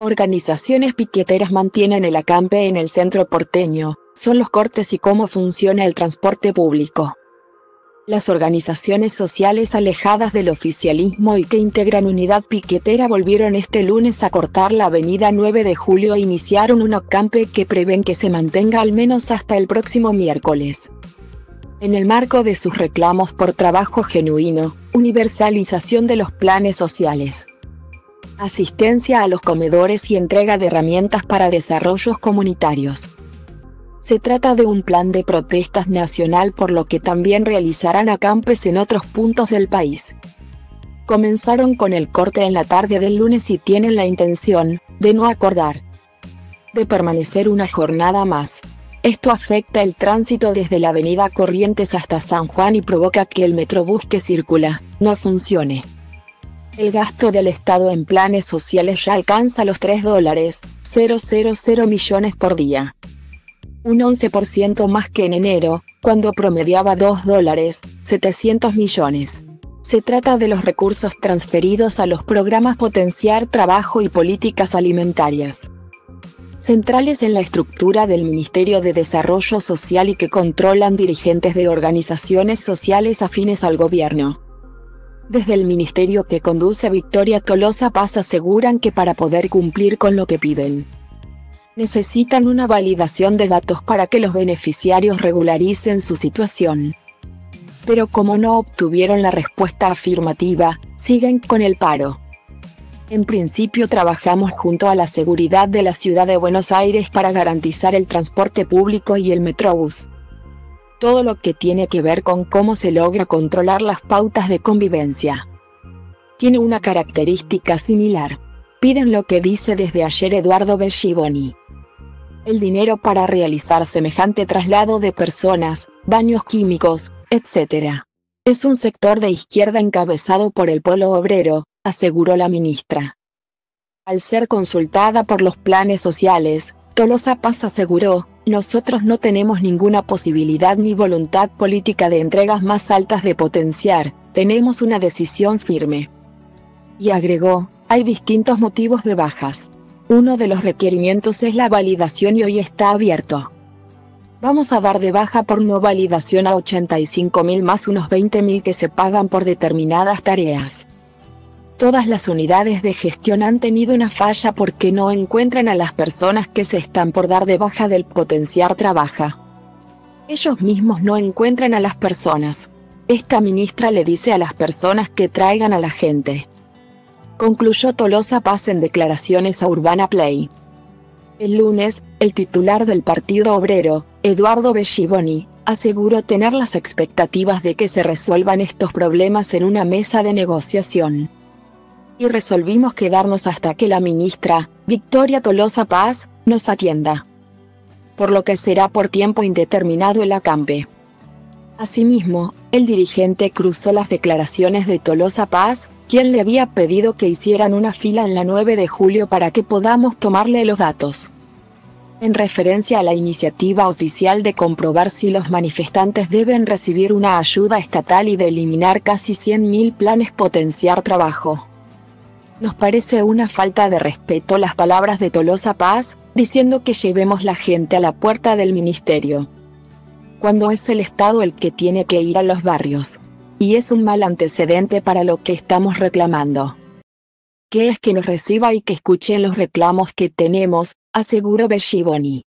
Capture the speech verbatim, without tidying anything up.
Organizaciones piqueteras mantienen el acampe en el centro porteño. Son los cortes y cómo funciona el transporte público. Las organizaciones sociales alejadas del oficialismo y que integran Unidad Piquetera volvieron este lunes a cortar la avenida nueve de julio e iniciaron un acampe que prevén que se mantenga al menos hasta el próximo miércoles. En el marco de sus reclamos por trabajo genuino, universalización de los planes sociales, asistencia a los comedores y entrega de herramientas para desarrollos comunitarios. Se trata de un plan de protestas nacional, por lo que también realizarán acampes en otros puntos del país. Comenzaron con el corte en la tarde del lunes y tienen la intención, de no acordar, de permanecer una jornada más. Esto afecta el tránsito desde la avenida Corrientes hasta San Juan y provoca que el metrobús que circula, no funcione. El gasto del Estado en planes sociales ya alcanza los tres dólares con cero millones por día. Un once por ciento más que en enero, cuando promediaba dos dólares con setecientos millones. Se trata de los recursos transferidos a los programas Potenciar Trabajo y Políticas Alimentarias, centrales en la estructura del Ministerio de Desarrollo Social y que controlan dirigentes de organizaciones sociales afines al gobierno. Desde el ministerio que conduce Victoria Tolosa Paz aseguran que para poder cumplir con lo que piden, necesitan una validación de datos para que los beneficiarios regularicen su situación. Pero como no obtuvieron la respuesta afirmativa, siguen con el paro. En principio trabajamos junto a la seguridad de la ciudad de Buenos Aires para garantizar el transporte público y el metrobús. Todo lo que tiene que ver con cómo se logra controlar las pautas de convivencia. Tiene una característica similar. Piden lo que dice desde ayer Eduardo Belliboni. El dinero para realizar semejante traslado de personas, baños químicos, etcétera. Es un sector de izquierda encabezado por el Partido Obrero, aseguró la ministra. Al ser consultada por los planes sociales, Tolosa Paz aseguró, nosotros no tenemos ninguna posibilidad ni voluntad política de entregas más altas de potenciar, tenemos una decisión firme. Y agregó, hay distintos motivos de bajas. Uno de los requerimientos es la validación y hoy está abierto. Vamos a dar de baja por no validación a ochenta y cinco mil más unos veinte mil que se pagan por determinadas tareas. Todas las unidades de gestión han tenido una falla porque no encuentran a las personas que se están por dar de baja del Potenciar Trabajo. Ellos mismos no encuentran a las personas. Esta ministra le dice a las personas que traigan a la gente. Concluyó Tolosa Paz en declaraciones a Urbana Play. El lunes, el titular del Partido Obrero, Eduardo Belliboni, aseguró tener las expectativas de que se resuelvan estos problemas en una mesa de negociación. Y resolvimos quedarnos hasta que la ministra, Victoria Tolosa Paz, nos atienda. Por lo que será por tiempo indeterminado el acampe. Asimismo, el dirigente cruzó las declaraciones de Tolosa Paz, quien le había pedido que hicieran una fila en la nueve de julio para que podamos tomarle los datos. En referencia a la iniciativa oficial de comprobar si los manifestantes deben recibir una ayuda estatal y de eliminar casi cien mil planes Potenciar Trabajo. Nos parece una falta de respeto las palabras de Tolosa Paz, diciendo que llevemos la gente a la puerta del ministerio. Cuando es el Estado el que tiene que ir a los barrios. Y es un mal antecedente para lo que estamos reclamando. Que es que nos reciba y que escuchen los reclamos que tenemos, aseguró Belliboni.